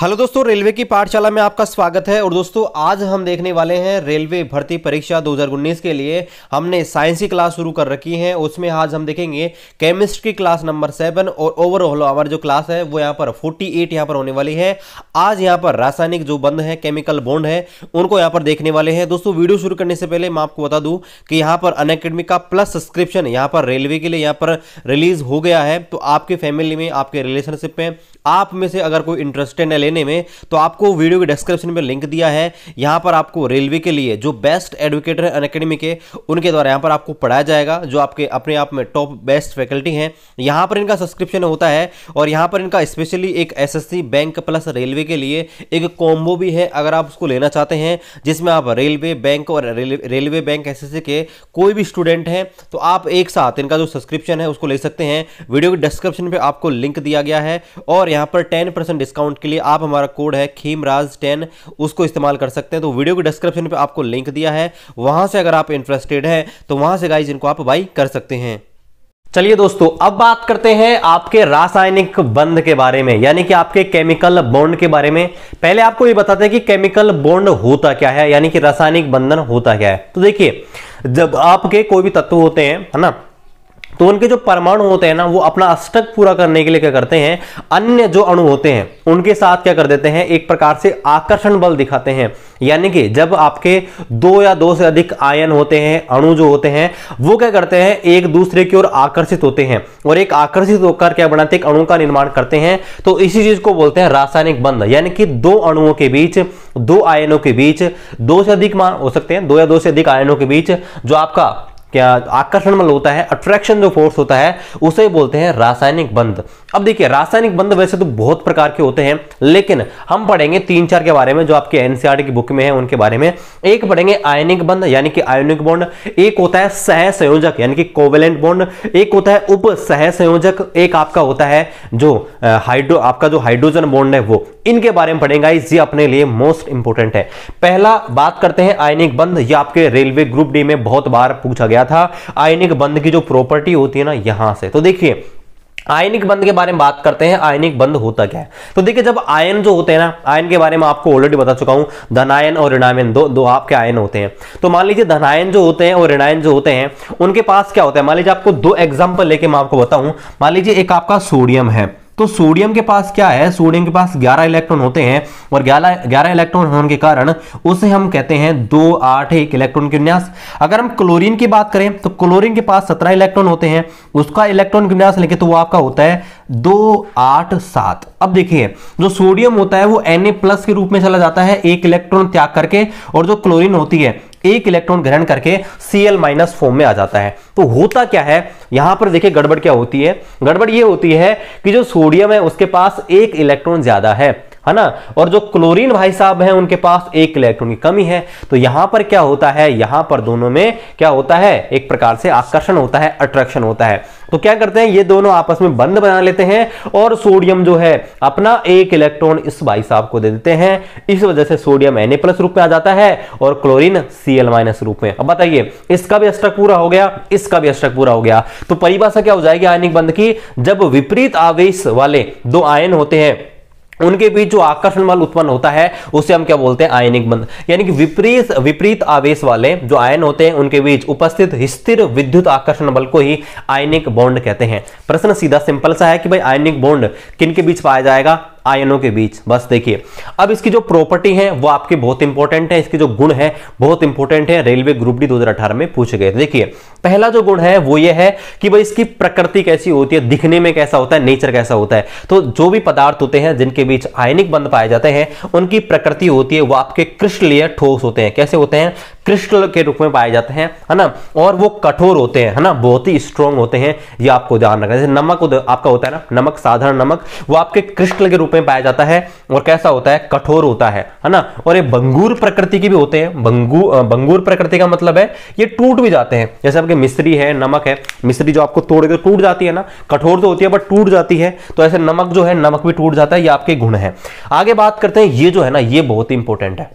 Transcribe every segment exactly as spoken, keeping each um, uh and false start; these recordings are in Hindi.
हेलो दोस्तों, रेलवे की पाठशाला में आपका स्वागत है। और दोस्तों आज हम देखने वाले हैं रेलवे भर्ती परीक्षा दो हज़ार उन्नीस के लिए हमने साइंस की क्लास शुरू कर रखी है। उसमें आज हम देखेंगे केमिस्ट्री की क्लास नंबर सेवन और ओवरऑल हमारी जो क्लास है वो यहाँ पर अड़तालीस यहाँ पर होने वाली है। आज यहाँ पर रासायनिक जो बंध है, केमिकल बॉन्ड है, उनको यहाँ पर देखने वाले हैं। दोस्तों वीडियो शुरू करने से पहले मैं आपको बता दूँ कि यहाँ पर अनअकैडमी का प्लस सब्सक्रिप्शन यहाँ पर रेलवे के लिए यहाँ पर रिलीज हो गया है। तो आपके फैमिली में, आपके रिलेशनशिप में आप में से अगर कोई इंटरेस्टेड है लेने में तो आपको वीडियो के डिस्क्रिप्शन में लिंक दिया है। यहां पर आपको रेलवे के लिए जो बेस्ट एडवोकेट है अनअकैडमी के, उनके द्वारा यहां पर आपको पढ़ाया जाएगा, जो आपके अपने आप में टॉप बेस्ट फैकल्टी हैं। यहां पर इनका सब्सक्रिप्शन होता है और यहां पर इनका स्पेशली एक एसएससी बैंक प्लस रेलवे के लिए एक कॉम्बो भी है। अगर आप उसको लेना चाहते हैं जिसमें आप रेलवे बैंक और रेलवे बैंक एसएससी के कोई भी स्टूडेंट हैं तो आप एक साथ इनका जो सब्सक्रिप्शन है उसको ले सकते हैं। वीडियो के डिस्क्रिप्शन पर आपको लिंक दिया गया है और यहाँ पर दस परसेंट डिस्काउंट के लिए आप हमारा कोड है खीमराज टेन, उसको इस्तेमाल कर सकते हैं। तो वीडियो के डिस्क्रिप्शन पे आपको लिंक दिया है, वहां से अगर आप इंटरेस्टेड हैं तो वहां से गाइस इनको आप बाई कर सकते हैं। चलिए दोस्तों, अब बात करते हैं आपके रासायनिक बंध के बारे में, यानी कि आपके केमिकल बॉन्ड के बारे में। पहले आपको ये बताते हैं कि केमिकल बॉन्ड होता क्या है, यानी कि रासायनिक बंधन होता क्या है। तो देखिए, जब आपके कोई भी तत्व होते हैं है ना, तो उनके जो परमाणु होते हैं ना, वो अपना अष्टक पूरा करने के लिए क्या करते हैं, अन्य जो अणु होते हैं उनके साथ क्या कर देते हैं, एक प्रकार से आकर्षण बल दिखाते हैं। यानी कि जब आपके दो या दो से अधिक आयन होते हैं, अणु जो होते हैं, वो क्या करते हैं, एक दूसरे की ओर आकर्षित होते हैं और एक आकर्षित होकर क्या बनाते हैं, अणु का निर्माण करते हैं। तो इसी चीज को बोलते हैं रासायनिक बंध, यानी कि दो अणुओं के बीच, दो आयनों के बीच, दो से अधिक मान हो सकते हैं, दो या दो से अधिक आयनों के बीच जो आपका क्या आकर्षण बल होता है, अट्रैक्शन जो फोर्स होता है, उसे बोलते हैं रासायनिक बंध। अब देखिए, रासायनिक बंध वैसे तो बहुत प्रकार के होते हैं, लेकिन हम पढ़ेंगे तीन चार के बारे में जो आपके एनसीईआरटी की बुक में है उनके बारे में। एक पढ़ेंगे आयनिक बंध यानी कि आयोनिक बॉन्ड, एक होता है सहसंयोजक यानी कि कोवेलेंट बॉन्ड, एक होता है उप सहसंयोजक, एक आपका होता है जो हाइड्रो आपका जो हाइड्रोजन बॉन्ड है वो। इनके बारे में पढ़ेंगे, ये अपने लिए मोस्ट इंपोर्टेंट है। पहला बात करते हैं आयनिक बंध। ये आपके रेलवे ग्रुप डी में बहुत बार पूछा गया था। आयनिक बंध की जो प्रॉपर्टी होती है ना, यहां से तो देखिए आयनिक बंध के बारे में बात करते हैं। आयनिक बंध होता क्या है, तो देखिए जब आयन जो होते हैं ना, आयन के बारे में आपको ऑलरेडी बता चुका हूं, धनायन और ऋणायन दो दो आपके आयन होते हैं। तो मान लीजिए धनायन जो होते हैं और ऋणायन जो होते हैं उनके पास क्या होता है, मान लीजिए आपको दो एग्जाम्पल लेके मैं आपको बताऊं। मान लीजिए एक आपका सोडियम है, तो सोडियम के पास क्या है, सोडियम के पास ग्यारह इलेक्ट्रॉन होते हैं और ग्यारह इलेक्ट्रॉन होने के कारण उसे हम कहते हैं दो आठ एक इलेक्ट्रॉन के विन्यास। अगर हम क्लोरीन की बात करें तो क्लोरीन के पास सत्रह इलेक्ट्रॉन होते हैं, उसका इलेक्ट्रॉन के विन्यास लेके तो वो आपका होता है दो आठ सात। अब देखिए जो सोडियम होता है वो एन ए प्लस के रूप में चला जाता है, एक इलेक्ट्रॉन त्याग करके, और जो क्लोरीन होती है एक इलेक्ट्रॉन ग्रहण करके Cl- माइनस फॉर्म में आ जाता है। तो होता क्या है यहां पर देखिए, गड़बड़ क्या होती है, गड़बड़ ये होती है कि जो सोडियम है उसके पास एक इलेक्ट्रॉन ज्यादा है है ना, और जो क्लोरीन भाई साहब हैं उनके पास एक इलेक्ट्रॉन की कमी है। तो यहां पर क्या होता है, यहां पर दोनों में क्या होता है, एक प्रकार से आकर्षण होता है, अट्रैक्शन होता है। तो क्या करते हैं, ये दोनों आपस में बंध बना लेते हैं और सोडियम जो है अपना एक इलेक्ट्रॉन इस भाई साहब को दे देते हैं। इस वजह से सोडियम एन ए प्लस रूप में आ जाता है और क्लोरीन सी एल माइनस रूप में। अब बताइए, इसका भी अष्टक पूरा हो गया, इसका भी अष्टक पूरा हो गया। तो परिभाषा क्या हो जाएगी आयनिक बंध की, जब विपरीत आवेश वाले दो आयन होते हैं उनके बीच जो आकर्षण बल उत्पन्न होता है उसे हम क्या बोलते हैं, आयनिक बंध। यानी कि विपरीत विपरीत आवेश वाले जो आयन होते हैं उनके बीच उपस्थित स्थिर विद्युत आकर्षण बल को ही आयनिक बॉन्ड कहते हैं। प्रश्न सीधा सिंपल सा है कि भाई आयनिक बॉन्ड किनके बीच पाया जाएगा, आयनों के बीच। बस देखिए, अब इसकी जो प्रॉपर्टी है वो आपके बहुत इंपॉर्टेंट है, इसके जो गुण है बहुत इंपॉर्टेंट है, रेलवे ग्रुप डी दो हज़ार अठारह में पूछे गए। देखिए पहला जो गुण है वो ये है कि भाई इसकी प्रकृति कैसी होती है, दिखने में कैसा होता है, नेचर कैसा होता है। तो जो भी पदार्थ होते हैं जिनके बीच आयनिक बंध पाए जाते हैं उनकी प्रकृति होती है वो आपके क्रिस्टलीय ठोस होते हैं। कैसे होते हैं, क्रिस्टल के रूप में पाए जाते हैं है ना, और वो कठोर होते हैं है ना, बहुत ही स्ट्रॉन्ग होते हैं। ये आपको ध्यान रखना है। जैसे नमक आपका होता है ना, नमक साधारण नमक वो आपके क्रिस्टल के रूप में पाया जाता है और कैसा होता है, कठोर होता है है ना। और ये भंगुर प्रकृति के भी होते हैं। भंगुर भंगुर प्रकृति का मतलब है ये टूट भी जाते हैं, जैसे आपके मिश्री है, नमक है। मिश्री जो आपको तोड़ के टूट जाती है ना, कठोर तो होती है बट टूट जाती है। तो ऐसे नमक जो है, नमक भी टूट जाता है। ये आपके गुण है। आगे बात करते हैं, ये जो है ना ये बहुत इंपॉर्टेंट है।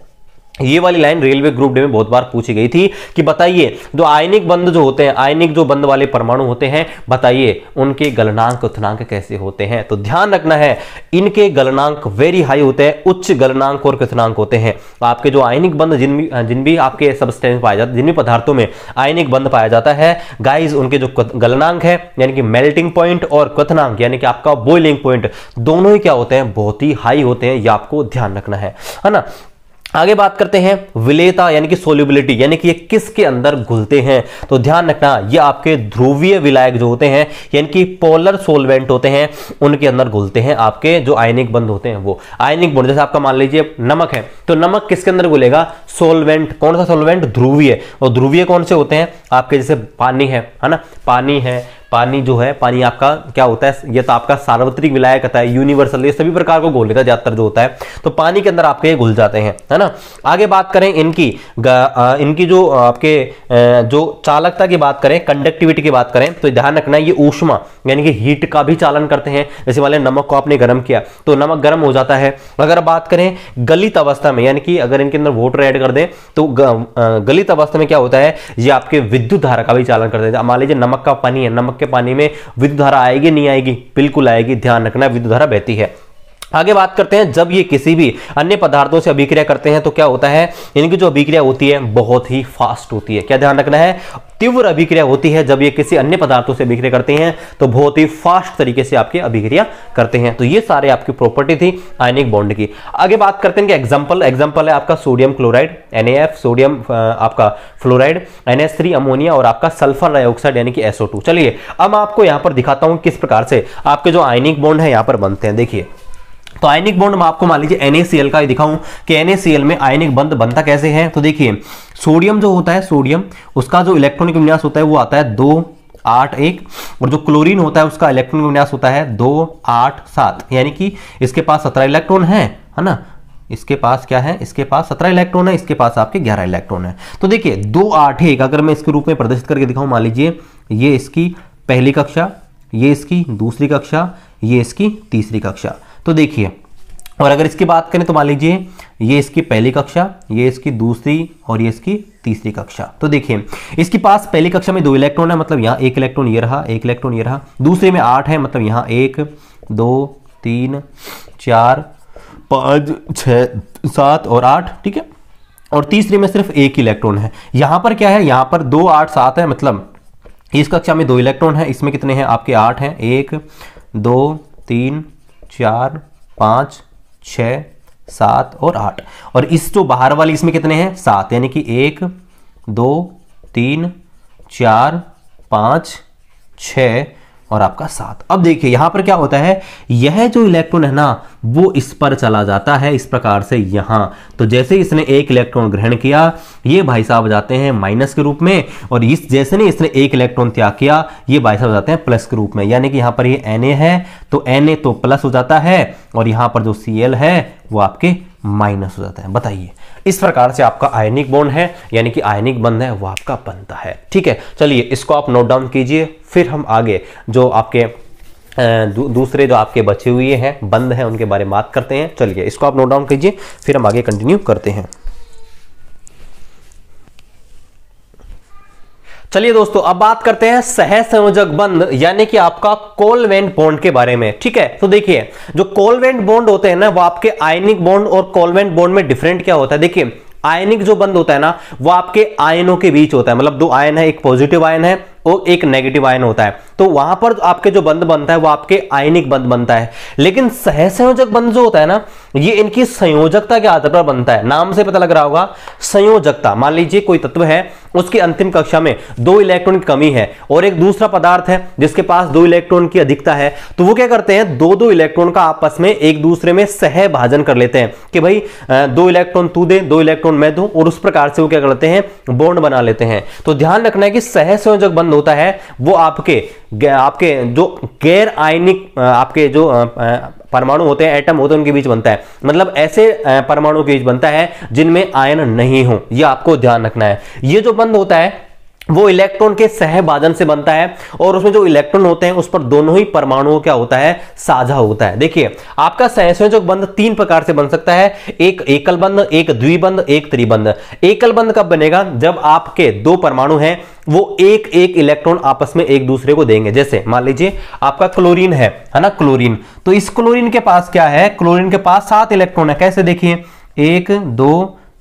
ये वाली लाइन रेलवे ग्रुप डे में बहुत बार पूछी गई थी कि बताइए जो आयनिक बंध जो होते हैं, आयनिक जो बंध वाले परमाणु होते हैं, बताइए उनके गलनांक क्वथनांक कैसे होते हैं। तो ध्यान रखना है, इनके गलनांक वेरी हाई होते हैं, उच्च गलनांक और क्वथनांक होते हैं। आपके जो आयनिक बंध जिन भी जिन भी आपके सबस्टेंस पाया जाता है, जिन भी पदार्थों में आयनिक बंध पाया जाता है गाइज, उनके जो गलनांक है यानी कि मेल्टिंग पॉइंट और क्वथनांक यानी कि आपका बॉइलिंग पॉइंट, दोनों ही क्या होते हैं, बहुत ही हाई होते हैं। यह आपको ध्यान रखना है, है ना। आगे बात करते हैं विलेयता यानी कि सोल्युबिलिटी, यानी कि ये किसके अंदर घुलते हैं। तो ध्यान रखना, ये आपके ध्रुवीय विलायक जो होते हैं यानी कि पोलर सोलवेंट होते हैं, उनके अंदर घुलते हैं आपके जो आयनिक बंध होते हैं। वो आयनिक बंध जैसे आपका मान लीजिए नमक है, तो नमक किसके अंदर घुलेगा, सोलवेंट। कौन सा सोलवेंट, ध्रुवीय। और ध्रुवीय कौन से होते हैं आपके, जैसे पानी है, है ना, पानी है, पानी जो है, पानी आपका क्या होता है, ये तो आपका सार्वत्रिक विलायक होता है, यूनिवर्सल, ये सभी प्रकार को घोल लेता है ज्यादातर जो होता है। तो पानी के अंदर आपके घुल जाते हैं, है ना। आगे बात करें इनकी इनकी जो आपके जो चालकता की बात करें, कंडक्टिविटी की बात करें, तो ध्यान रखना ये ऊष्मा यानी कि हीट का भी चालन करते हैं। जैसे वाले नमक को आपने गर्म किया तो नमक गर्म हो जाता है। अगर बात करें गलित अवस्था में, यानी कि अगर इनके अंदर वाटर ऐड कर दें तो गलित अवस्था में क्या होता है, ये आपके विद्युत धारा का भी चालन करते हैं। मान लीजिए नमक का पानी है, नमक के पानी में विद्युत धारा आएगी नहीं आएगी, बिल्कुल आएगी, ध्यान रखना विद्युत धारा बहती है। आगे बात करते हैं, जब ये किसी भी अन्य पदार्थों से अभिक्रिया करते हैं तो क्या होता है, इनकी जो अभिक्रिया होती है बहुत ही फास्ट होती है। क्या ध्यान रखना है, तीव्र अभिक्रिया होती है जब ये किसी अन्य पदार्थों से अभिक्रिया करते हैं तो बहुत ही फास्ट तरीके से आपके अभिक्रिया करते हैं। तो ये सारे आपकी प्रॉपर्टी थी आयनिक बॉन्ड की। आगे बात करते हैं कि एग्जाम्पल एग्जाम्पल है आपका sodium chloride N A F, sodium आपका fluoride N S three, ammonia और आपका सल्फर डाइऑक्साइड यानी कि एस ओ टू। चलिए अब आपको यहाँ पर दिखाता हूँ किस प्रकार से आपके जो आयनिक बॉन्ड है यहाँ पर बनते हैं। देखिए, तो आयनिक बॉन्ड में आपको मान लीजिए एन ए सी एल का दिखाऊं कि एन ए सी एल में आयनिक बंध बनता कैसे है। तो देखिए, सोडियम जो होता है, सोडियम उसका जो इलेक्ट्रॉनिक विन्यास होता है वो आता है दो आठ एक, और जो क्लोरीन होता है उसका इलेक्ट्रॉनिक विन्यास होता है दो आठ सात, यानी कि इसके पास सत्रह इलेक्ट्रॉन है, है ना। इसके पास क्या है, इसके पास सत्रह इलेक्ट्रॉन है, इसके पास आपके ग्यारह इलेक्ट्रॉन है। तो देखिए दो आठ एक अगर मैं इसके रूप में प्रदर्शित करके दिखाऊं, मान लीजिए ये इसकी पहली कक्षा, ये इसकी दूसरी कक्षा, ये इसकी तीसरी कक्षा। तो देखिए, और अगर इसकी बात करें तो मान लीजिए ये इसकी पहली कक्षा, ये इसकी दूसरी और ये इसकी तीसरी कक्षा। तो देखिए इसके पास पहली कक्षा में दो इलेक्ट्रॉन है, मतलब यहाँ एक इलेक्ट्रॉन ये रहा, एक इलेक्ट्रॉन ये रहा। दूसरे में आठ है, मतलब यहाँ एक, दो, तीन, चार, पाँच, छः, सात और आठ, ठीक है। और तीसरे में सिर्फ एक इलेक्ट्रॉन है। यहाँ पर क्या है, यहाँ पर दो आठ सात है, मतलब इस कक्षा में दो इलेक्ट्रॉन है, इसमें कितने हैं आपके आठ हैं, एक, दो, तीन, चार, पाँच, छः, सात और आठ। और इस जो बाहर वाली इसमें कितने हैं, सात, यानी कि एक, दो, तीन, चार, पाँच, छः और आपका सात। अब देखिए यहाँ पर क्या होता है, यह जो इलेक्ट्रॉन है ना वो इस पर चला जाता है इस प्रकार से यहाँ। तो जैसे इसने एक इलेक्ट्रॉन ग्रहण किया, ये भाई साहब जाते हैं माइनस के रूप में, और इस जैसे ने इसने एक इलेक्ट्रॉन त्याग किया, ये भाई साहब जाते हैं प्लस के रूप में। यानी कि यहाँ पर ये एन ए है तो एन ए तो प्लस हो जाता है, और यहाँ पर जो सी एल है वो आपके माइनस हो जाता है। बताइए, इस प्रकार से आपका आयनिक बॉन्ड है यानी कि आयनिक बंध है वो आपका बनता है, ठीक है। चलिए इसको आप नोट डाउन कीजिए, फिर हम आगे जो आपके दू, दूसरे जो आपके बचे हुए हैं बंध हैं उनके बारे में बात करते हैं। चलिए इसको आप नोट डाउन कीजिए, फिर हम आगे कंटिन्यू करते हैं। चलिए दोस्तों, अब बात करते हैं सहसंयोजक बंध यानी कि आपका कोलवेंट बॉन्ड के बारे में, ठीक है। तो देखिए जो कोलवेंट बॉन्ड होते हैं ना वो आपके आयनिक बॉन्ड और कोलवेंट बॉन्ड में डिफरेंट क्या होता है। देखिए आयनिक जो बंध होता है ना वो आपके आयनों के बीच होता है, मतलब दो आयन है, एक पॉजिटिव आयन है और एक नेगेटिव आयन होता है, तो वहां पर आपके जो बंध बनता है वो आपके आयनिक बंध बनता है। लेकिन सहसंयोजक बंध जो होता है ना ये इनकी संयोजकता के आधार पर बनता है। नाम से पता लग रहा होगा संयोजकता। मान लीजिए कोई तत्व है, उसकी अंतिम कक्षा में दो इलेक्ट्रॉन की कमी है और एक दूसरा पदार्थ है जिसके पास दो इलेक्ट्रॉन की अधिकता है, तो वो क्या करते हैं, दो दो इलेक्ट्रॉन का आपस में एक दूसरे में सहभाजन कर लेते हैं कि भाई दो इलेक्ट्रॉन तू दे, दो इलेक्ट्रॉन मैं दूं, और उस प्रकार से वो क्या करते हैं, बॉन्ड बना लेते हैं। तो ध्यान रखना है कि सहसंयोजक बंध होता है वो आपके आपके जो गैर आयनिक आपके जो परमाणु होते हैं, एटम होते हैं, उनके बीच बनता है, मतलब ऐसे परमाणु के बीच बनता है जिनमें आयन नहीं हो। यह आपको ध्यान रखना है। ये जो बंध होता है वो इलेक्ट्रॉन के सहबाधन से बनता है और उसमें जो इलेक्ट्रॉन होते हैं उस पर दोनों ही परमाणुओं क्या होता है, साझा होता है। देखिए आपका सहसंयोजक बंध तीन प्रकार से बन सकता है, एक एकल बंध, एक द्विबंध, एक त्रिबंध। एकल बंध कब बनेगा, जब आपके दो परमाणु हैं वो एक एक इलेक्ट्रॉन आपस में एक दूसरे को देंगे। जैसे मान लीजिए आपका क्लोरीन है, है ना, क्लोरीन, तो इस क्लोरीन के पास क्या है, क्लोरीन के पास सात इलेक्ट्रॉन है। कैसे देखिए, एक दो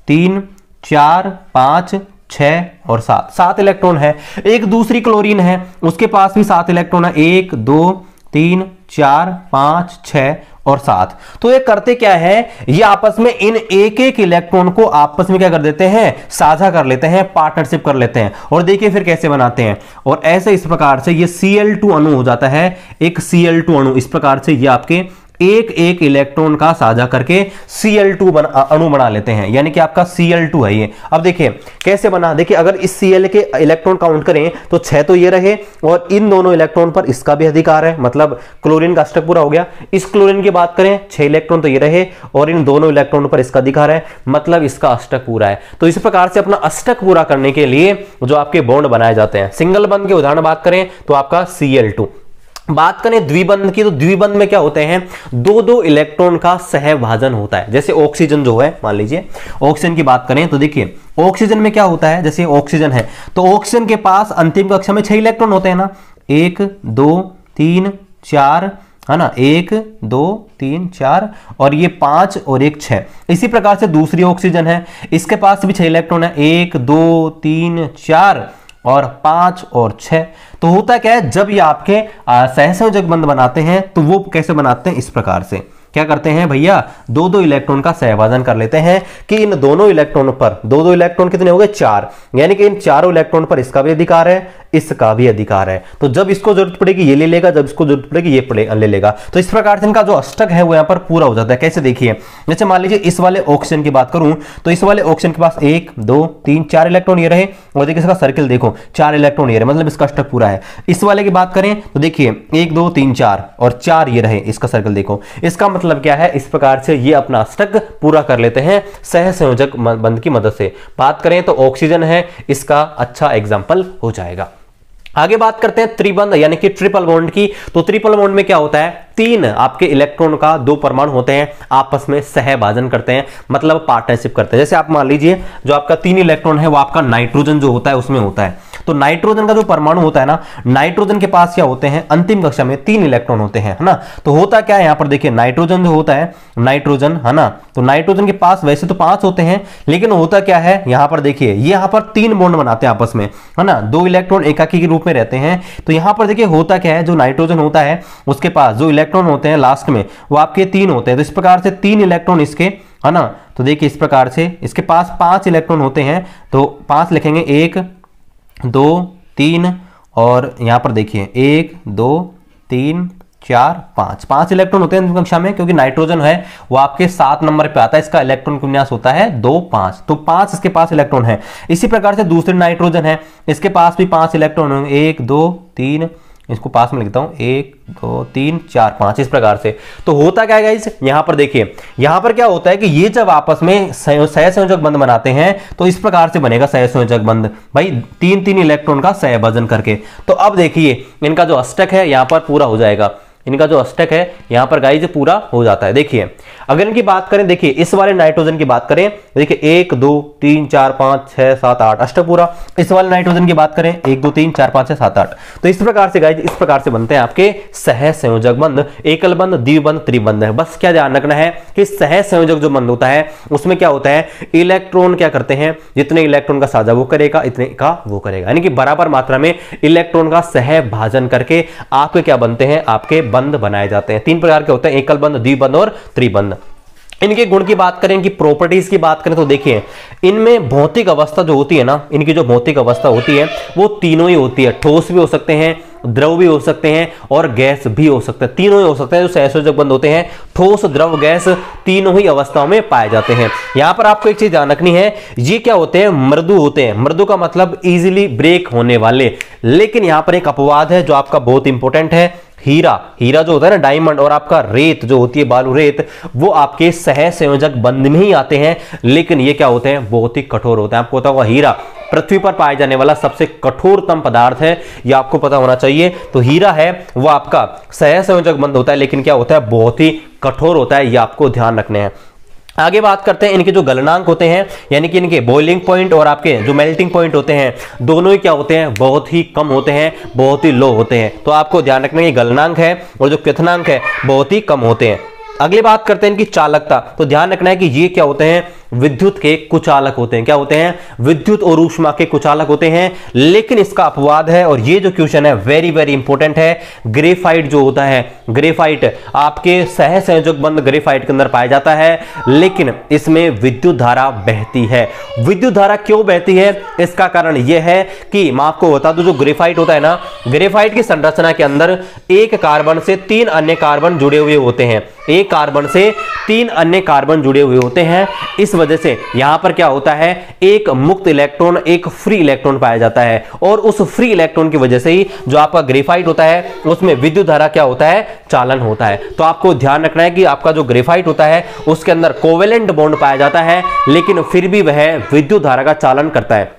तीन चार पांच छह और सात, सात इलेक्ट्रॉन है। एक दूसरी क्लोरीन है, उसके पास भी सात इलेक्ट्रॉन है, एक दो तीन चार पांच छह और सात। तो ये करते क्या है, ये आपस में इन एक एक इलेक्ट्रॉन को आपस में क्या कर देते हैं, साझा कर लेते हैं, पार्टनरशिप कर लेते हैं। और देखिए फिर कैसे बनाते हैं, और ऐसे इस प्रकार से ये सी एल टू अणु हो जाता है, एक सी एल टू अणु। इस प्रकार से ये आपके एक एक इलेक्ट्रॉन का साझा करके सी एल टू बन, अणु बना लेते हैं, यानी कि आपका सी एल टू है ये। अब देखिए कैसे बना, देखिए अगर इस Cl के इलेक्ट्रॉन काउंट करें तो छह तो ये रहे और इन दोनों इलेक्ट्रॉन पर इसका भी अधिकार है, मतलब क्लोरीन का अष्टक पूरा हो गया। इस क्लोरीन की बात करें, छह इलेक्ट्रॉन तो ये रहे और इन दोनों इलेक्ट्रॉन पर इसका अधिकार है, मतलब इसका अष्टक पूरा है। तो इस प्रकार से अपना अष्टक पूरा करने के लिए जो आपके बॉन्ड बनाए जाते हैं। सिंगल बॉन्ड के उदाहरण बात करें तो आपका सी एल टू। बात करें द्विबंध की, तो द्विबंध में क्या होते हैं, दो दो इलेक्ट्रॉन का सहभाजन होता है। जैसे ऑक्सीजन जो है, मान लीजिए ऑक्सीजन की बात करें तो देखिए ऑक्सीजन में क्या होता है, जैसे ऑक्सीजन है तो ऑक्सीजन के पास अंतिम कक्षा में छह इलेक्ट्रॉन होते हैं ना, एक दो तीन चार, है ना, एक दो तीन चार और ये पांच और एक छह। इसी प्रकार से दूसरी ऑक्सीजन है, इसके पास भी छह इलेक्ट्रॉन है, एक दो तीन चार और पांच और छह। तो होता क्या है, जब ये आपके सहसंयोजक बंध बनाते हैं तो वो कैसे बनाते हैं, इस प्रकार से क्या करते हैं भैया, दो दो इलेक्ट्रॉन का सहभाजन कर लेते हैं कि इन दोनों इलेक्ट्रॉनों पर, दो दो इलेक्ट्रॉन कितने हो गए, चार, यानी कि इन चारों इलेक्ट्रॉन पर इसका भी अधिकार है, इसका भी अधिकार है। तो जब इसको जरूरत पड़ेगी ये ले लेगा, जब इसको जरूरत पड़ेगी ये ले लेगा। तो इस प्रकार से इनका जो अष्टक है वो यहाँ पर पूरा हो जाता है। कैसे देखिए, जैसे मान लीजिए इस वाले ऑक्सीजन की बात करूं तो इस वाले ऑक्सीजन के पास एक दो तीन चार इलेक्ट्रॉन ये रहे और देखिए इसका सर्किल देखो, चार इलेक्ट्रॉन ये रहे, मतलब इसका अष्टक पूरा है। इस वाले की बात करें तो देखिए एक दो तीन चार और चार ये रहे, इसका सर्किल देखो, इसका मतलब क्या है, इस प्रकार से ये अपना अष्टक पूरा कर लेते हैं सहसंयोजक बंध की मदद से। बात करें तो ऑक्सीजन है, इसका अच्छा एग्जाम्पल हो जाएगा। आगे बात करते हैं त्रिबंध यानी कि ट्रिपल बॉन्ड की। तो ट्रिपल बॉन्ड में क्या होता है, तीन आपके इलेक्ट्रॉन का दो परमाणु होते हैं, आपस में सहभाजन करते हैं, मतलब पार्टनरशिप करते हैं। जैसे आप मान लीजिए जो आपका तीन इलेक्ट्रॉन है वो आपका नाइट्रोजन जो होता है उसमें होता है। तो नाइट्रोजन का जो परमाणु होता है ना, नाइट्रोजन के पास क्या होते हैं, अंतिम कक्षा में तीन इलेक्ट्रॉन होते हैं, है ना। तो होता क्या है यहाँ पर देखिए, नाइट्रोजन जो होता है, नाइट्रोजन है ना, तो नाइट्रोजन के पास वैसे तो पांच होते हैं, लेकिन होता क्या है यहाँ पर देखिए, यहाँ पर तीन बॉन्ड बनाते हैं आपस में, है ना, दो इलेक्ट्रॉन एकाकी के रूप में रहते हैं। तो यहाँ पर देखिए होता क्या है, जो नाइट्रोजन होता है उसके पास जो इलेक्ट्रॉन होते हैं लास्ट में वो आपके तीन होते हैं। तो इस प्रकार से तीन इलेक्ट्रॉन इसके, है ना, तो देखिए इस प्रकार से इसके पास पांच इलेक्ट्रॉन होते हैं, तो पांच लिखेंगे, एक दो तीन और यहाँ पर देखिए एक दो तीन चार पांच, पांच इलेक्ट्रॉन होते हैं अंतिम कक्षा में, क्योंकि नाइट्रोजन है वो आपके सात नंबर पे आता है, इसका इलेक्ट्रॉन विन्यास होता है दो पांच, तो पांच इसके पास इलेक्ट्रॉन है। इसी प्रकार से दूसरे नाइट्रोजन है, इसके पास भी पांच इलेक्ट्रॉन होंगे, एक दो तीन, इसको पास में लिखता हूं, एक दो तीन चार पांच, इस प्रकार से। तो होता क्या है गाइस, यहां पर देखिए, यहां पर क्या होता है कि ये जब आपस में सहसंयोजक बंध बनाते हैं तो इस प्रकार से बनेगा सहसंयोजक बंध, भाई तीन तीन इलेक्ट्रॉन का सहभाजन करके। तो अब देखिए इनका जो अष्टक है यहां पर पूरा हो जाएगा, इनका जो अष्टक है यहां पर गाइस पूरा हो जाता है। देखिए अगर इनकी बात करें, देखिए इस वाले नाइट्रोजन की बात करें, देखिए एक दो तीन चार पांच छह सात आठ, अष्टक पूरा। इस वाले नाइट्रोजन की बात करें, एक दो तीन चार पांच छह सात आठ। तो इस प्रकार से गाइस, इस प्रकार से बनते हैं आपके सहसंयोजक बंध, एकल बंध, द्विबंध, त्रिबंध है। बस क्या ध्यान रखना है कि सहसंयोजक जो बंध होता है उसमें क्या होता है, इलेक्ट्रॉन क्या करते हैं, जितने इलेक्ट्रॉन का साझा वो करेगा, इतने का वो करेगा, यानी कि बराबर मात्रा में इलेक्ट्रॉन का सहभाजन करके आपके क्या बनते हैं, आपके बंध बनाए जाते हैं। तीन प्रकार के होते हैं, एकल बंध, द्विबंध और त्रिबंध। इनके गुण की बात करें, इनकी प्रॉपर्टीज की बात करें तो देखिए इनमें भौतिक अवस्था जो होती है ना, इनकी जो भौतिक अवस्था होती है वो तीनों ही होती है, ठोस भी हो सकते हैं, द्रव भी हो सकते हैं और गैस भी हो सकते हैं, तीनों ही हो सकते हैं। जो सहसंयोजक बंध होते हैं ठोस, द्रव, गैस, तीनों ही अवस्थाओं में पाए जाते हैं। यहां पर आपको एक चीज ध्यान रखनी है, ये क्या होते हैं, मृदु होते हैं, मृदु का मतलब इजिली ब्रेक होने वाले। लेकिन यहां पर एक अपवाद है जो आपका बहुत इंपॉर्टेंट है, हीरा, हीरा जो होता है ना, डायमंड, और आपका रेत जो होती है, बालू रेत, वो आपके सहसंयोजक बंध में ही आते हैं। लेकिन ये क्या होते हैं, बहुत ही कठोर होते हैं। आपको पता होगा हीरा पृथ्वी पर पाया जाने वाला सबसे कठोरतम पदार्थ है, यह आपको पता होना चाहिए। तो हीरा है वह आपका सहसंयोजक बंध होता है, लेकिन क्या होता है, बहुत ही कठोर होता है, यह आपको ध्यान रखने हैं। आगे बात करते हैं, इनके जो गलनांक होते हैं यानी कि इनके बॉइलिंग पॉइंट और आपके जो मेल्टिंग पॉइंट होते हैं, दोनों ही क्या होते हैं, बहुत ही कम होते हैं, बहुत ही लो होते हैं। तो आपको ध्यान रखना, ये गलनांक है और जो क्वथनांक है बहुत ही कम होते हैं। अगली बात करते हैं इनकी चालकता। तो ध्यान रखना है कि ये क्या होते हैं, विद्युत के कुचालक होते हैं। क्या होते हैं, विद्युत और ऊष्मा के कुचालक होते हैं। लेकिन इसका अपवाद है, और ये जो क्वेश्चन है वेरी वेरी इंपॉर्टेंट है, ग्रेफाइट जो होता है, ग्रेफाइट आपके सहसंयोजक बंध ग्रेफाइट के अंदर पाया जाता है, लेकिन इसमें विद्युत धारा बहती है। विद्युत धारा क्यों बहती है, इसका कारण यह है कि मैं आपको बता दूं, जो ग्रेफाइट होता है ना, ग्रेफाइट की संरचना के अंदर एक कार्बन से तीन अन्य कार्बन जुड़े हुए होते हैं, एक कार्बन से तीन अन्य कार्बन जुड़े हुए होते हैं। इस वजह से यहां पर क्या होता है, एक मुक्त इलेक्ट्रॉन, एक फ्री इलेक्ट्रॉन पाया जाता है, और उस फ्री इलेक्ट्रॉन की वजह से ही जो आपका ग्रेफाइट होता है उसमें विद्युत धारा क्या होता है, चालन होता है। तो आपको ध्यान रखना है कि आपका जो ग्रेफाइट होता है उसके अंदर कोवेलेंट बॉन्ड पाया जाता है, लेकिन फिर भी वह विद्युत धारा का चालन करता है,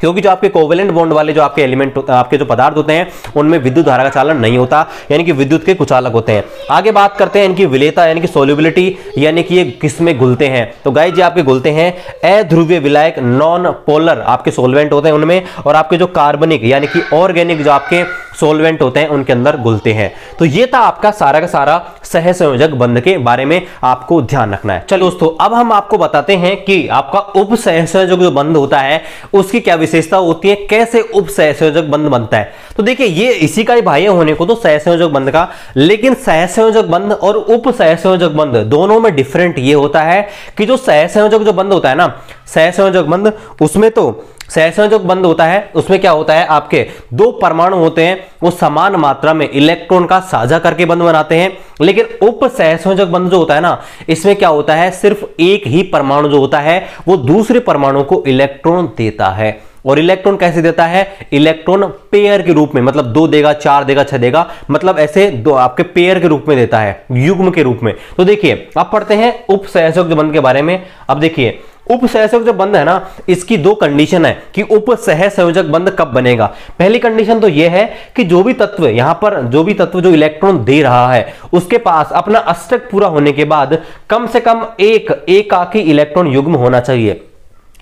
क्योंकि जो आपके कोवेलेंट बॉन्ड वाले जो आपके एलिमेंट आपके जो पदार्थ होते हैं उनमें विद्युत धारा का चालन नहीं होता, यानी कि विद्युत के कुचालक होते हैं। आगे बात करते हैं इनकी विलेयता यानी कि सोल्युबिलिटी, यानी कि ये किसमें घुलते हैं। तो गाइस ये आपके घुलते हैं अध्रुवीय विलायक, नॉन पोलर आपके सोलवेंट होते हैं उनमें, और आपके जो कार्बनिक यानी कि ऑर्गेनिक जो आपके सोलवेंट होते हैं उनके अंदर घुलते हैं। तो ये था आपका सारा का सारा सहसंयोजक बंध के बारे में आपको ध्यान रखना है। चलो दोस्तों, अब हम आपको बताते हैं कि आपका उप सहसंयोजक जो बंध होता है उसकी क्या विशेषता होती है, कैसे उप सहसंयोजक बंध बनता है। तो देखिए ये इसी का ही भाई होने को तो सहसंयोजक बंध का, लेकिन सहसंयोजक बंध और उप सहसंयोजक बंध दोनों में डिफरेंट ये होता है कि जो सहसंयोजक जो बंध होता है ना, सहसंयोजक बंध उसमें तो सहसंयोजक बंध होता है उसमें क्या होता है, आपके दो परमाणु होते हैं वो समान मात्रा में इलेक्ट्रॉन का साझा करके बंध बनाते हैं। लेकिन उप सहसंयोजक बंध जो होता है ना, इसमें क्या होता है, सिर्फ एक ही परमाणु जो होता है वो दूसरे परमाणु को इलेक्ट्रॉन देता है, और इलेक्ट्रॉन कैसे देता है, इलेक्ट्रॉन पेयर के रूप में, मतलब दो देगा, चार देगा, छह देगा, मतलब ऐसे दो आपके पेयर के रूप में देता है, युग्म के रूप में। तो देखिए अब पढ़ते हैं उप सहसंयोजक बंध के बारे में। अब देखिए उप सहसंयोजक जो बंध है ना, इसकी दो कंडीशन है कि उप सहसंयोजक बंध कब बनेगा। पहली कंडीशन तो यह है कि जो भी तत्व यहां पर जो भी तत्व जो इलेक्ट्रॉन दे रहा है उसके पास अपना अष्टक पूरा होने के बाद कम से कम एक एकाकी इलेक्ट्रॉन युग्म होना चाहिए।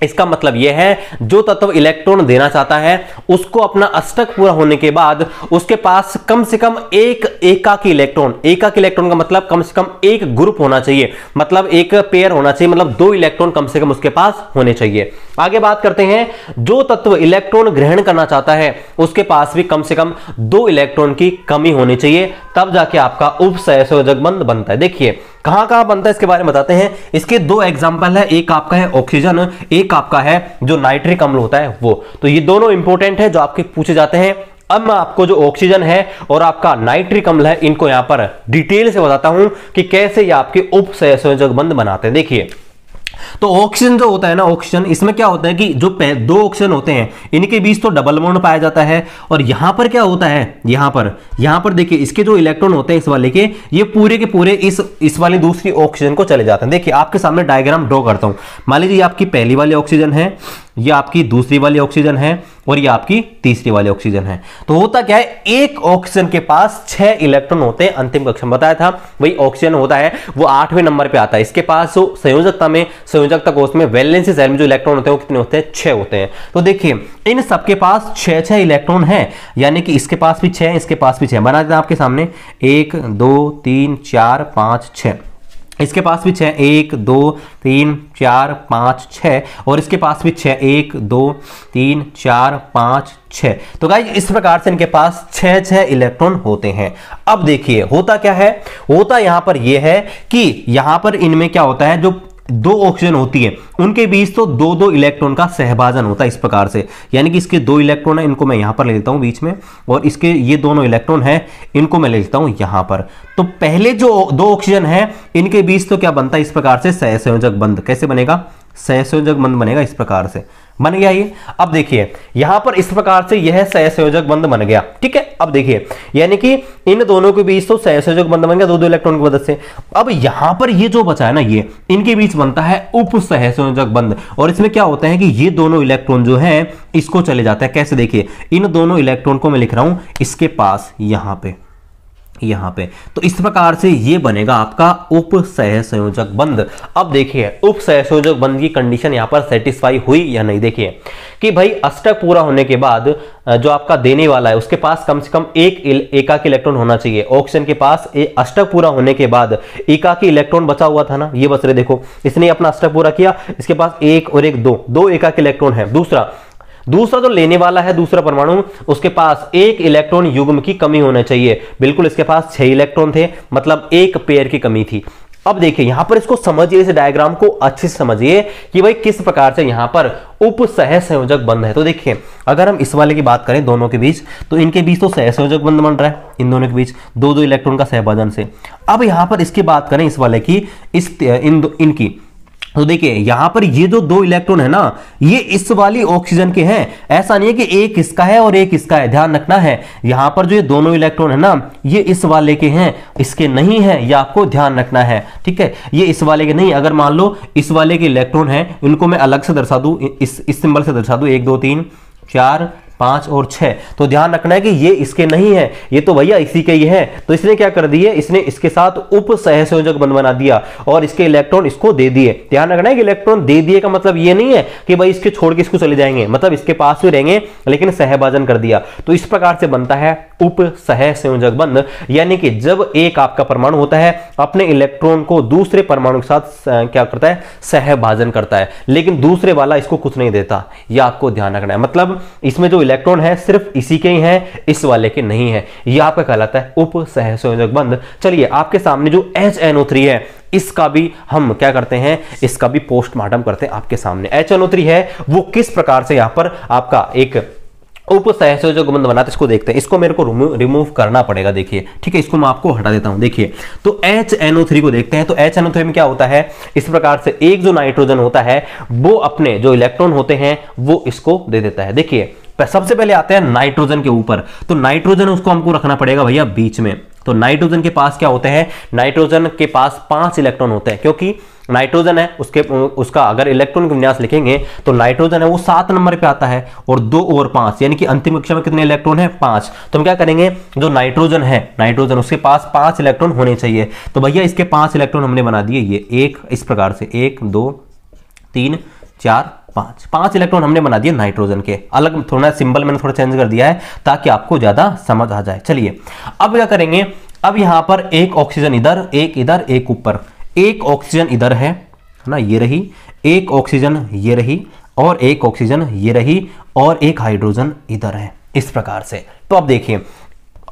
इसका मतलब यह है जो तत्व इलेक्ट्रॉन देना चाहता है उसको अपना अष्टक पूरा होने के बाद उसके पास कम से कम एक एकाकी इलेक्ट्रॉन, एकाकी इलेक्ट्रॉन का मतलब कम से कम एक ग्रुप होना चाहिए, मतलब एक पेयर होना चाहिए, मतलब दो इलेक्ट्रॉन कम से कम उसके पास होने चाहिए। आगे बात करते हैं, जो तत्व इलेक्ट्रॉन ग्रहण करना चाहता है उसके पास भी कम से कम दो इलेक्ट्रॉन की कमी होनी चाहिए, तब जाके आपका उप सहसंयोजक बंध बनता है। देखिए कहां कहां बनता है इसके बारे में बताते हैं। इसके दो एग्जाम्पल है, एक आपका है ऑक्सीजन, एक आपका है जो नाइट्रिक अम्ल होता है वो। तो ये दोनों इंपॉर्टेंट है जो आपके पूछे जाते हैं। अब मैं आपको जो ऑक्सीजन है और आपका नाइट्रिक अम्ल है इनको यहां पर डिटेल से बताता हूं कि कैसे ये आपके उप सहसंयोजक बंध बनाते हैं। देखिए तो ऑक्सीजन जो होता है ना, ऑक्सीजन इसमें क्या होता है कि जो दो ऑक्सीजन होते हैं इनके बीच तो डबल बॉन्ड पाया जाता है, और यहां पर क्या होता है, यहां पर यहां पर देखिए इसके जो इलेक्ट्रॉन होते हैं इस वाले के, ये पूरे के पूरे इस इस वाली दूसरी ऑक्सीजन को चले जाते हैं। देखिए आपके सामने डायग्राम ड्रॉ करता हूं, मान लीजिए आपकी पहली वाली ऑक्सीजन है, ये आपकी दूसरी वाली ऑक्सीजन है, और ये आपकी तीसरी वाली ऑक्सीजन है। तो होता क्या है, एक ऑक्सीजन के पास छह इलेक्ट्रॉन होते हैं, अंतिम कक्षा में बताया था, वही ऑक्सीजन होता है वो आठवें नंबर पे आता है। इसके पास संयोजकता में संयोजकता कोष में वैलेंसी सेल में जो इलेक्ट्रॉन होते हैं वो कितने होते हैं, छह होते हैं। तो देखिए इन सबके पास छह छह इलेक्ट्रॉन है, यानी कि इसके पास भी छह, इसके पास भी छह, बना देते हैं आपके सामने, एक दो तीन चार पांच छह, इसके पास भी छः, एक दो तीन चार पाँच छः, और इसके पास भी छः, एक दो तीन चार पाँच छः। तो गाइज इस प्रकार से इनके पास छः छः इलेक्ट्रॉन होते हैं। अब देखिए होता क्या है, होता यहाँ पर यह है कि यहाँ पर इनमें क्या होता है, जो दो ऑक्सीजन होती है उनके बीच तो दो दो इलेक्ट्रॉन का सहभाजन होता है इस प्रकार से, यानी कि इसके दो इलेक्ट्रॉन है इनको मैं यहाँ पर ले लेता हूँ बीच में, और इसके ये दोनों इलेक्ट्रॉन है इनको मैं ले लेता हूँ यहाँ पर। तो पहले जो दो ऑक्सीजन है इनके बीच तो क्या बनता है, इस प्रकार से सहसंयोजक बंध कैसे बनेगा, सहसंयोजक बंध बनेगा इस प्रकार से, बन गया ये। अब देखिए यहां पर इस प्रकार से यह सहसंयोजक बंध बन गया, ठीक है। अब देखिए यानी कि इन दोनों के बीच तो सहसंयोजक बंध बन गया दो दो इलेक्ट्रॉन की मदद से। अब यहां पर ये जो बचा है ना, ये इनके बीच बनता है उप सहसंयोजक बंध, और इसमें क्या होता है कि ये दोनों इलेक्ट्रॉन जो है इसको चले जाता है। कैसे देखिए, इन दोनों इलेक्ट्रॉन को मैं लिख रहा हूं इसके पास यहां पर, यहां पे, तो इस प्रकार से ये बनेगा आपका उप सहसंयोजक बंध। अब देखिए उप सहसंयोजक बंध की कंडीशन यहां पर सेटिस्फाई हुई या नहीं। देखिए कि भाई अष्टक पूरा होने के बाद जो आपका देने वाला है उसके पास कम से कम एक एकाकी इलेक्ट्रॉन होना चाहिए। ऑक्सीजन के पास अष्टक पूरा होने के बाद एकाकी इलेक्ट्रॉन बचा हुआ था ना, ये बच रहे। देखो इसने अपना अष्टक पूरा किया, इसके पास एक और एक दो दो एकाकी इलेक्ट्रॉन है। दूसरा दूसरा जो लेने वाला है, दूसरा परमाणु, उसके पास एक इलेक्ट्रॉन युग्म की कमी होना चाहिए। बिल्कुल इसके पास छह इलेक्ट्रॉन थे, मतलब एक पेयर की कमी थी। अब देखिए यहां पर इसको समझिए, इस डायग्राम को अच्छे से समझिए कि भाई किस प्रकार से यहां पर उप सहसंयोजक बंध है। तो देखिए अगर हम इस वाले की बात करें दोनों के बीच, तो इनके बीच तो सहसंयोजक बंध बन रहा है इन दोनों के बीच दो दो इलेक्ट्रॉन का सहभाजन से। अब यहां पर इसकी बात करें इस वाले की, इस इन दो, इनकी, तो देखिए यहां पर ये जो दो इलेक्ट्रॉन है ना, ये इस वाली ऑक्सीजन के हैं। ऐसा नहीं है कि एक इसका है और एक इसका है, ध्यान रखना है। यहां पर जो ये दोनों इलेक्ट्रॉन है ना, ये इस वाले के हैं, इसके नहीं है, ये आपको ध्यान रखना है, ठीक है। ये इस वाले के नहीं, अगर मान लो इस वाले के इलेक्ट्रॉन है, इनको मैं अलग से दर्शा दूं, इस इस सिंबल से दर्शा दूं, एक दो तीन चार पांच और छह, तो ध्यान रखना है कि ये इसके नहीं है, ये तो भैया इसी के ही है। तो इसने क्या कर दिए, इसने इसके साथ उप सहसंयोजक बंध बना दिया और इसके इलेक्ट्रॉन इसको दे दिए। ध्यान रखना है कि इलेक्ट्रॉन दे दिए का मतलब ये नहीं है कि भाई इसके छोड़ के इसको चले जाएंगे, मतलब इसके पास भी रहेंगे लेकिन सहभाजन कर दिया। तो इस प्रकार से बनता है उप सहसंयोजक बंध, यानी कि जब एक आपका परमाणु होता है अपने इलेक्ट्रॉन को दूसरे परमाणु के साथ क्या करता है, सहभाजन करता है, लेकिन दूसरे वाला इसको कुछ नहीं देता। यह आपको ध्यान रखना है, मतलब इसमें जो इलेक्ट्रॉन है सिर्फ इसी के ही हैं, इस वाले के नहीं है। यह आपका कहलाता है उप सहसंयोजक बंध। चलिए आपके सामने जो एच एन ओ थ्री है इसका भी हम क्या करते हैं, इसका भी पोस्टमार्टम करते हैं आपके सामने। एच एन ओ थ्री है वो किस प्रकार से यहां पर आपका एक उप सहसंयोजक बंध बनाते हैं, इसको देखते हैं। इसको मेरे को रिमूव करना पड़ेगा, देखिए, ठीक है। इसको मैं आपको हटा देता हूं। देखिए तो एच एन ओ थ्री को देखते हैं, तो एच एन ओ थ्री में क्या होता है, इस प्रकार से एक जो नाइट्रोजन होता है वो अपने जो इलेक्ट्रॉन होते हैं वो इसको दे देता है। देखिए सबसे पहले आते हैं नाइट्रोजन के ऊपर, तो नाइट्रोजन उसको हमको रखना पड़ेगा भैया बीच में। तो नाइट्रोजन के पास क्या होते हैं, नाइट्रोजन के पास पांच इलेक्ट्रॉन होते हैं, क्योंकि नाइट्रोजन है उसके उसका अगर इलेक्ट्रॉन का विन्यास लिखेंगे तो नाइट्रोजन है वो सात नंबर पे आता है और दो और पांच, यानी कि अंतिम कक्षा में कितने इलेक्ट्रॉन है, पांच। तो हम क्या करेंगे, जो नाइट्रोजन है, नाइट्रोजन उसके पास पांच इलेक्ट्रॉन होने चाहिए। तो भैया इसके पांच इलेक्ट्रॉन हमने बना दिए, ये एक इस प्रकार से एक दो तीन चार पांच, पांच इलेक्ट्रॉन हमने बना दिए नाइट्रोजन के। अलग थोड़ा सिंबल मैंने थोड़ा चेंज कर दिया है ताकि आपको ज्यादा समझ आ जाए। चलिए अब क्या करेंगे, अब यहां पर एक ऑक्सीजन इधर, एक इधर, एक ऊपर, एक ऑक्सीजन इधर है ना, ये रही, एक ऑक्सीजन ये रही और एक ऑक्सीजन ये रही और एक हाइड्रोजन इधर है, इस प्रकार से। तो अब देखिए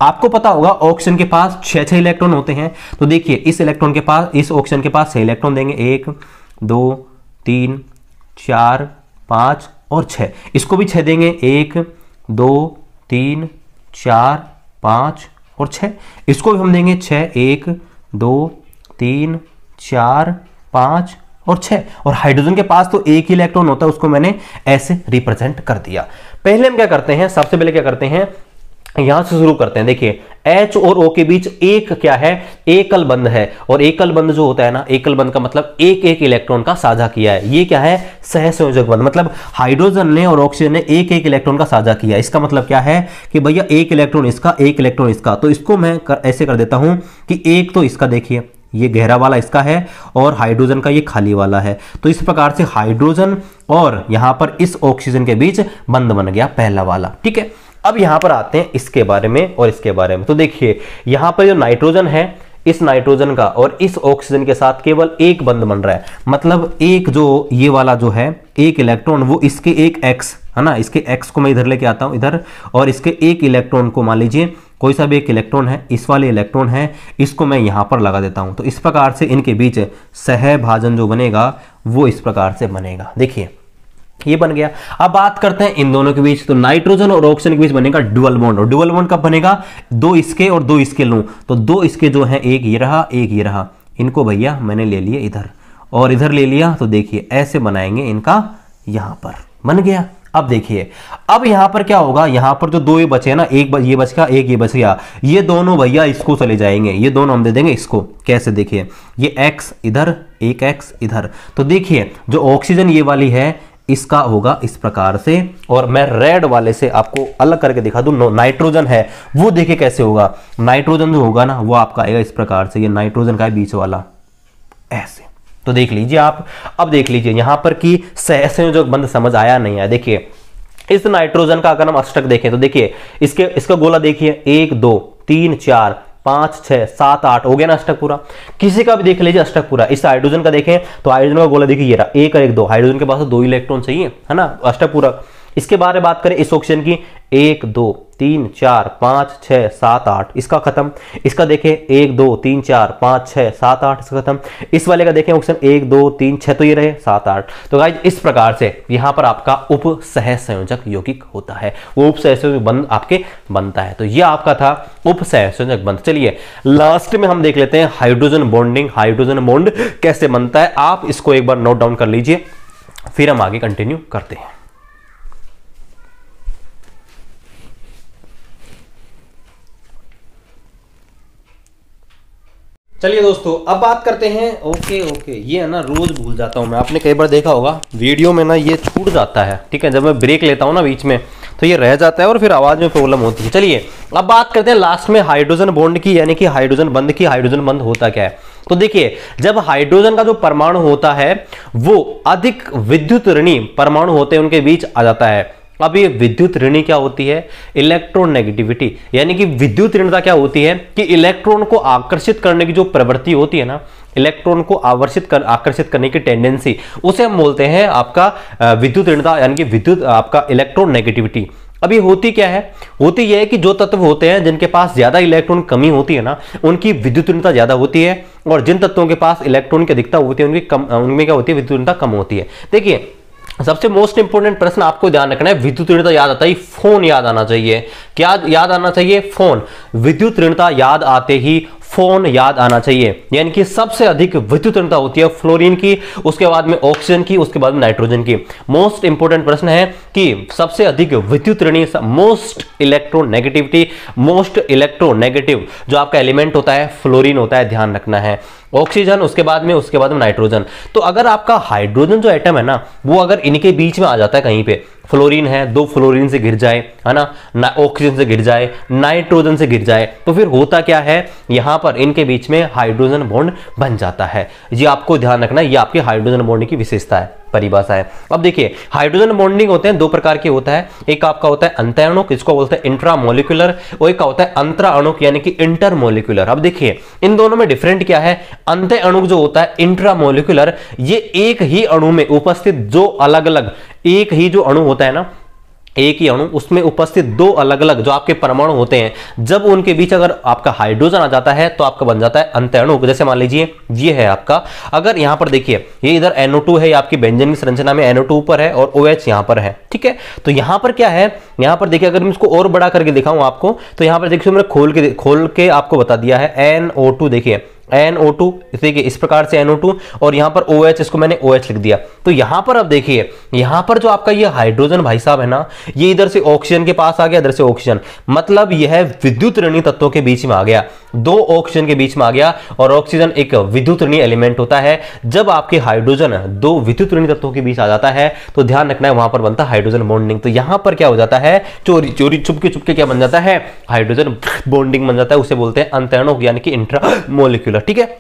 आपको पता होगा ऑक्सीजन के पास छह छह इलेक्ट्रॉन होते हैं, तो देखिए इस इलेक्ट्रॉन के पास, इस ऑक्सीजन के पास छह इलेक्ट्रॉन देंगे, एक दो तीन चार पाँच और छः। इसको भी छः देंगे, एक दो तीन चार पाँच और छः। इसको भी हम देंगे छः, एक दो तीन चार पाँच और छः। और हाइड्रोजन के पास तो एक ही इलेक्ट्रॉन होता है, उसको मैंने ऐसे रिप्रेजेंट कर दिया। पहले हम क्या करते हैं, सबसे पहले क्या करते हैं, यहां से शुरू करते हैं। देखिए H और O के बीच एक क्या है, एकल बंध है, और एकल बंध जो होता है ना, एकल बंध का मतलब एक एक इलेक्ट्रॉन का साझा किया है। ये क्या है, सहसंयोजक बंध, मतलब हाइड्रोजन ने और ऑक्सीजन ने एक एक इलेक्ट्रॉन का साझा किया। इसका मतलब क्या है कि भैया एक इलेक्ट्रॉन इसका, एक इलेक्ट्रॉन इसका। तो इसको मैं कर, ऐसे कर देता हूं कि एक तो इसका, देखिए ये गहरा वाला इसका है और हाइड्रोजन का ये खाली वाला है। तो इस प्रकार से हाइड्रोजन और यहां पर इस ऑक्सीजन के बीच बंध बन गया पहला वाला, ठीक है। अब यहां पर आते हैं इसके बारे में और इसके बारे में। तो देखिए यहां पर जो नाइट्रोजन है, इस नाइट्रोजन का और इस ऑक्सीजन के साथ केवल एक बंध बन रहा है, मतलब एक जो ये वाला जो है एक इलेक्ट्रॉन वो इसके एक एक्स है ना, इसके एक्स को मैं इधर लेके आता हूं इधर, और इसके एक इलेक्ट्रॉन को मान लीजिए कोई सा भी एक इलेक्ट्रॉन है, इस वाले इलेक्ट्रॉन है, इसको मैं यहां पर लगा देता हूं। तो इस प्रकार से इनके बीच सहभाजन जो बनेगा वो इस प्रकार से बनेगा। देखिए ये बन गया। अब बात करते हैं इन दोनों के बीच, तो नाइट्रोजन और ऑक्सीजन के बीच बनेगा डुअल बॉन्ड। और डुअल बॉन्ड कब बनेगा, दो इसके और दो इसके लूं, तो दो इसके जो है, एक ये रहा एक ये रहा, इनको भैया मैंने ले लिए इधर, और इधर ले लिया, तो देखिए ऐसे बनाएंगे इनका, यहां पर बन गया। अब देखिए अब यहां पर क्या होगा, यहां पर जो दो ये बचे हैं ना, एक ये बच गया एक ये बच गया, ये दोनों भैया इसको चले जाएंगे, ये दोनों हम दे देंगे इसको। कैसे देखिए, ये एक्स इधर एक एक्स इधर, तो देखिए जो ऑक्सीजन ये वाली है इसका होगा इस प्रकार से, और मैं रेड वाले से आपको अलग करके दिखा दूं, नाइट्रोजन है वो देखिए कैसे होगा, नाइट्रोजन जो होगा ना वो आपका आएगा इस प्रकार से, ये नाइट्रोजन का है बीच वाला ऐसे। तो देख लीजिए आप, अब देख लीजिए यहां पर कि सहसंयोजक बंध समझ आया नहीं आया। देखिए इस नाइट्रोजन का अगर हम अष्टक देखें तो देखिए इसके इसका गोला देखिए एक दो तीन चार पांच छह सात आठ हो गया ना अष्टक पूरा। किसी का भी देख लीजिए अष्टक पूरा। इस हाइड्रोजन का देखें तो हाइड्रोजन का गोला देखिए ये रहा एक और एक दो, हाइड्रोजन के पास दो इलेक्ट्रॉन चाहिए है ना अष्टक पूरा। इसके बारे में बात करें इस ऑक्सीजन की, एक दो तीन चार पांच छह सात आठ, इसका खत्म। इसका देखें एक दो तीन चार पांच छह सात आठ, इसका खत्म। इस वाले का देखें ऑक्सीजन एक दो तीन छह, तो ये रहे सात आठ। तो गाइज इस प्रकार से यहां पर आपका उप सहसंयोजक यौगिक होता है, वो उप सहसंयोजक बंध आपके बनता है। तो यह आपका था उप सहसंयोजक बंध। चलिए लास्ट में हम देख लेते हैं हाइड्रोजन बॉन्डिंग, हाइड्रोजन बॉन्ड कैसे बनता है। आप इसको एक बार नोट डाउन कर लीजिए, फिर हम आगे कंटिन्यू करते हैं। चलिए दोस्तों अब बात करते हैं, ओके ओके ये है ना रोज भूल जाता हूं मैं, आपने कई बार देखा होगा वीडियो में ना ये छूट जाता है, ठीक है, जब मैं ब्रेक लेता हूं ना बीच में तो ये रह जाता है और फिर आवाज में प्रॉब्लम होती है। चलिए अब बात करते हैं लास्ट में हाइड्रोजन बॉन्ड की, यानी कि हाइड्रोजन बंध की। हाइड्रोजन बंध होता क्या है, तो देखिए जब हाइड्रोजन का जो परमाणु होता है वो अधिक विद्युत ऋणी परमाणु होते हैं उनके बीच आ जाता है। अब ये विद्युत ऋणी क्या होती है, इलेक्ट्रोनेगेटिविटी, यानी कि विद्युत ऋणता क्या होती है कि इलेक्ट्रॉन को आकर्षित करने की जो प्रवृत्ति होती है ना, इलेक्ट्रॉन को आवर्षित कर आकर्षित करने की टेंडेंसी, उसे हम बोलते हैं आपका विद्युत ऋणता, यानी कि विद्युत आपका इलेक्ट्रोनेगेटिविटी। अब ये होती क्या है, होती यह है कि जो तत्व होते हैं जिनके पास ज्यादा इलेक्ट्रॉन कमी होती है ना, उनकी विद्युत ऋणता ज्यादा होती है, और जिन तत्वों के पास इलेक्ट्रॉन की अधिकता होती है उनकी कम, उनमें क्या होती है विद्युत ऋणता कम होती है। देखिए सबसे मोस्ट इंपोर्टेंट प्रश्न आपको ध्यान रखना है, विद्युत ऋणता याद आता ही फोन याद आना चाहिए। क्या याद आना चाहिए, फोन। विद्युत ऋणता याद आते ही फोन याद आना चाहिए, यानी कि सबसे अधिक विद्युत ऋणता होती है फ्लोरीन की, उसके बाद में ऑक्सीजन की, उसके बाद में नाइट्रोजन की। मोस्ट इंपोर्टेंट प्रश्न है कि सबसे अधिक विद्युत ऋणी, मोस्ट इलेक्ट्रोनेगेटिविटी, मोस्ट इलेक्ट्रोनेगेटिव जो आपका एलिमेंट होता है फ्लोरीन होता है, ध्यान रखना है। ऑक्सीजन उसके बाद में उसके बाद में नाइट्रोजन। तो अगर आपका हाइड्रोजन जो एटम है ना वो अगर इनके बीच में आ जाता है, कहीं पे फ्लोरीन है, दो फ्लोरीन से गिर जाए है ना, ऑक्सीजन से गिर जाए, नाइट्रोजन से गिर जाए, तो फिर होता क्या है यहां पर इनके बीच में हाइड्रोजन बॉन्ड बन जाता है। ये आपको ध्यान रखना है, ये आपके हाइड्रोजन बॉन्ड की विशेषता है, परिभाषा है। अब देखिए हाइड्रोजन बॉन्डिंग होते हैं दो प्रकार के होता है, एक आपका होता है अंतःअणुक, इसको बोलते हैं इंट्रामोलिकुलर, और एक होता है अंतराणुक यानी कि इंटरमोलिकुलर। अब देखिए इन दोनों में डिफरेंट क्या है, अंतःअणुक जो होता है इंट्रामोलिकुलर, ये एक ही अणु में उपस्थित जो अलग अलग, एक ही जो अणु होता है ना, एक ही अणु उसमें उपस्थित दो अलग अलग जो आपके परमाणु होते हैं, जब उनके बीच अगर आपका हाइड्रोजन आ जाता है तो आपका बन जाता है अंतःअणु। जैसे मान लीजिए ये है आपका, अगर यहां पर देखिए ये इधर एन ओ टू है, ये आपकी बेंजीन की संरचना में एन ओ टू ऊपर है और OH यहां पर है, ठीक है। तो यहां पर क्या है, यहां पर देखिए अगर मैं इसको और बड़ा करके दिखाऊं आपको तो यहां पर देखिए मैंने खोल के खोल के आपको बता दिया है एन ओ टू, देखिए एन ओ टू इस प्रकार से एन ओ टू, और यहां पर OH, इसको मैंने OH लिख दिया। तो यहां पर अब देखिए यहां पर जो आपका ये हाइड्रोजन भाई साहब है ना, ये इधर से ऑक्सीजन के पास आ गया, इधर से ऑक्सीजन, मतलब यह विद्युत ऋणी तत्वों के बीच में आ गया, दो ऑक्सीजन के बीच में आ गया, और ऑक्सीजन एक विद्युत ऋणी एलिमेंट होता है। जब आपके हाइड्रोजन दो विद्युत ऋणी तत्वों के बीच आ जाता है तो ध्यान रखना है वहां पर बनता है हाइड्रोजन बॉन्डिंग। तो यहां पर क्या हो जाता है, चोरी चोरी चुपके चुपके क्या बन जाता है, हाइड्रोजन बॉन्डिंग बन जाता है, उसे बोलते हैं अंतःअणुक यानी कि इंट्रामोलिक्यूलर। ठीक है,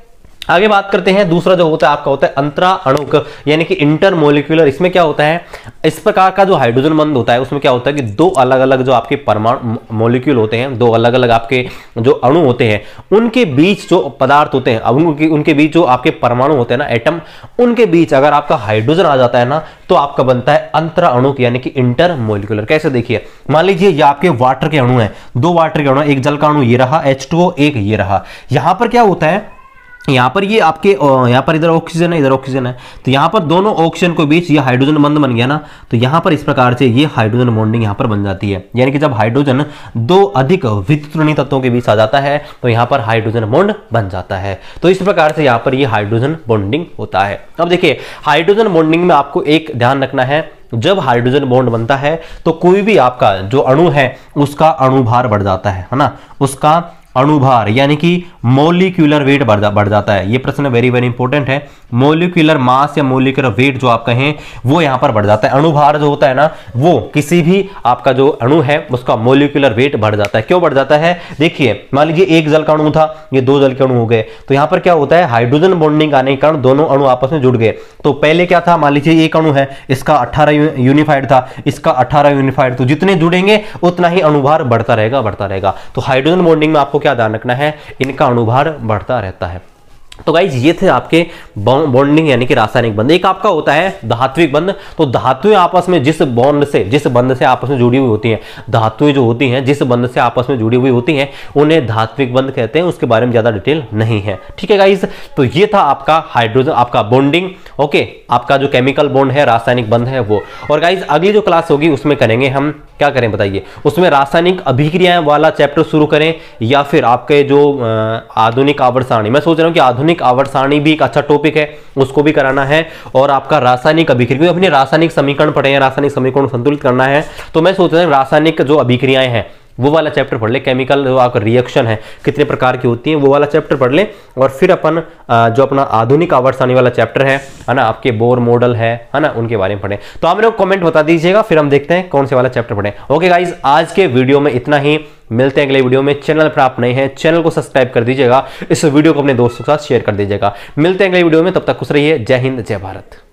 आगे बात करते हैं दूसरा जो होता है आपका होता है अंतराणुक यानी कि इंटरमोलिकुलर। इसमें क्या होता है, इस प्रकार का जो हाइड्रोजन बंध होता है उसमें क्या होता है कि दो अलग अलग जो आपके परमाणु मॉलिक्यूल होते हैं, दो अलग अलग आपके जो अणु होते हैं उनके बीच जो पदार्थ होते हैं, उनके उनके बीच जो आपके परमाणु होते हैं ना एटम, उनके बीच अगर आपका हाइड्रोजन आ जाता है ना तो आपका बनता है अंतराणुक यानी कि इंटरमोलिकुलर। कैसे देखिए, मान लीजिए ये आपके वाटर के अणु है, दो वाटर के अणु, एक जल का अणु ये रहा एच टू ओ, एक ये रहा। यहां पर क्या होता है यहाँ पर ये आपके यहाँ पर इधर ऑक्सीजन है, इधर ऑक्सीजन है, तो यहाँ पर दोनों ऑक्सीजन के बीच ये हाइड्रोजन बंध बन गया ना, तो यहाँ पर इस प्रकार से ये हाइड्रोजन बॉन्डिंग यहाँ पर बन जाती है। यानी कि जब हाइड्रोजन दो अधिक विद्युतऋणी तत्वों के बीच आ जाता है तो यहाँ पर हाइड्रोजन बॉन्ड बन जाता है। तो इस प्रकार से यहाँ पर ये हाइड्रोजन बॉन्डिंग होता है। अब देखिए हाइड्रोजन बॉन्डिंग में आपको एक ध्यान रखना है, जब हाइड्रोजन बॉन्ड बनता है तो कोई भी आपका जो अणु है उसका अणुभार बढ़ जाता है ना, उसका अणुभार यानी कि मोलिकुलर वेट बढ़ जा, बढ़ जाता है। ये प्रश्न वेरी वेरी इंपॉर्टेंट है। मोलिकुलर मास या मोलिकुलर वेट जो आप कहें वो यहाँ पर बढ़ जाता है। अणुभार जो होता है ना वो किसी भी आपका जो अणु है उसका मोलिकुलर वेट बढ़ जाता है। क्यों बढ़ जाता है? देखिए मान लीजिए एक जल का अणु था, ये दो जल के अणु हो गए, तो यहाँ पर क्या होता है हाइड्रोजन बॉन्डिंग आने के कारण दोनों अणु आपस में जुड़ गए। तो पहले क्या था, मान लीजिए एक अणु है इसका अट्ठारह यूनिफाइड था, इसका अट्ठारह यूनिफाइड, तो जितने जुड़ेंगे उतना ही अणुभार बढ़ता रहेगा बढ़ता रहेगा। तो हाइड्रोजन बॉन्डिंग में आपको क्या ध्यान रखना है, इनका अणुभार बढ़ता रहता है। तो गाइज ये थे आपके बॉन्डिंग यानी कि रासायनिक बंध। एक आपका होता है धात्विक बंध। तो धातुएं आपस में जिस बॉन्ड से जिस बंध से आपस में जुड़ी हुई होती हैं, धातुएं जो होती हैं जिस बंध से आपस में जुड़ी हुई होती हैं उन्हें धात्विक बंध कहते हैं। उसके बारे में ज्यादा डिटेल नहीं है, ठीक है गाइज। तो ये था आपका हाइड्रोजन आपका बॉन्डिंग, ओके, आपका जो केमिकल बॉन्ड है रासायनिक बंध है वो। और गाइज अगली जो क्लास होगी उसमें करेंगे हम, क्या करें बताइए, उसमें रासायनिक अभिक्रियाएं वाला चैप्टर शुरू करें या फिर आपके जो आधुनिक आवर्त सारणी, मैं सोच रहा हूं कि आधुनिक आवर्त सारणी भी एक अच्छा टॉपिक है, उसको भी कराना है। और आपका रासायनिक अभिक्रिया, अपने रासायनिक समीकरण पढ़े हैं, रासायनिक समीकरण संतुलित करना है, तो मैं सोच रहा हूं रासायनिक जो अभिक्रियाएं हैं वो वाला चैप्टर पढ़ ले। केमिकल जो आपका रिएक्शन है कितने प्रकार की होती है वो वाला चैप्टर पढ़ ले। और फिर अपन जो अपना आधुनिक आवर्त सारणी वाला चैप्टर है है ना, आपके बोर मॉडल है है ना, उनके बारे में पढ़ें। तो आप मेरे को कमेंट बता दीजिएगा, फिर हम देखते हैं कौन से वाला चैप्टर पढ़ें। ओके गाइज आज के वीडियो में इतना ही, मिलते हैं अगले वीडियो में। चैनल पर आप नए हैं चैनल को सब्सक्राइब कर दीजिएगा, इस वीडियो को अपने दोस्तों के साथ शेयर कर दीजिएगा। मिलते हैं अगले वीडियो में, तब तक खुश रहिए। जय हिंद जय भारत।